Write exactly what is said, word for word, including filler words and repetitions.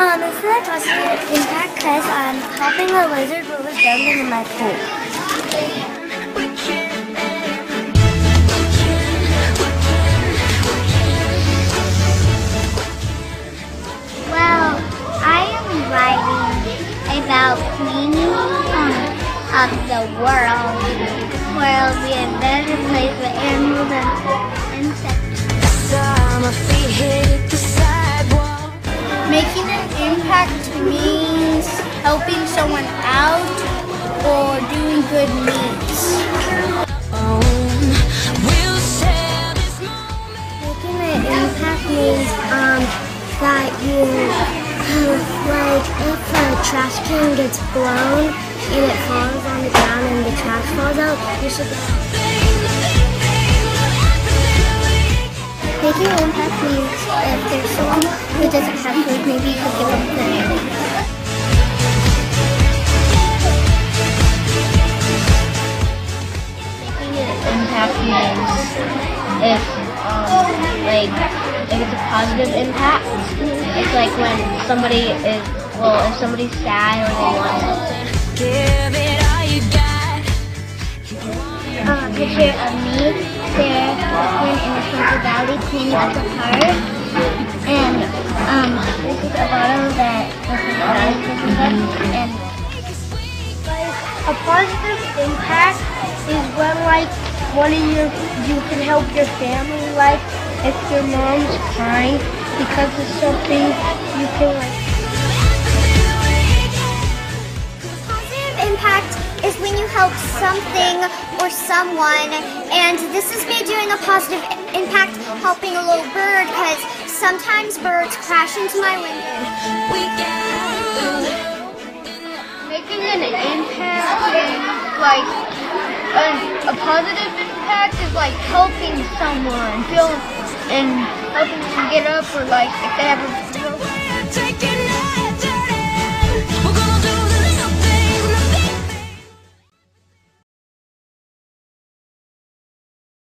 Um, this is a positive impact because I'm helping a lizard who was jumping in my pool. About cleaning up the world, world be a better place for animals and insects. My feet hit the sidewalk. Making an impact means helping someone out or doing good deeds. Making an impact means um that you. Like if a trash can gets blown and it falls on the ground and the trash falls out, you should go. Making an impact means if there's someone who doesn't have food, maybe you could give them food. Making an impact means if um, like if it's a positive impact. It's like when somebody is, well, if somebody's sad or they want something. A picture of me there when in the Central Valley cleaning up the park. And um, this is a bottle that was in the Valley Christmas. And like, a positive impact is when like one of your, you can help your family, like if your mom's crying. Because it's something you can like. Positive impact is when you help something or someone, and this is me doing a positive impact helping a little bird because sometimes birds crash into my window. Making an impact is like a, a positive impact is like helping someone feel and helping them get up, or like if they have a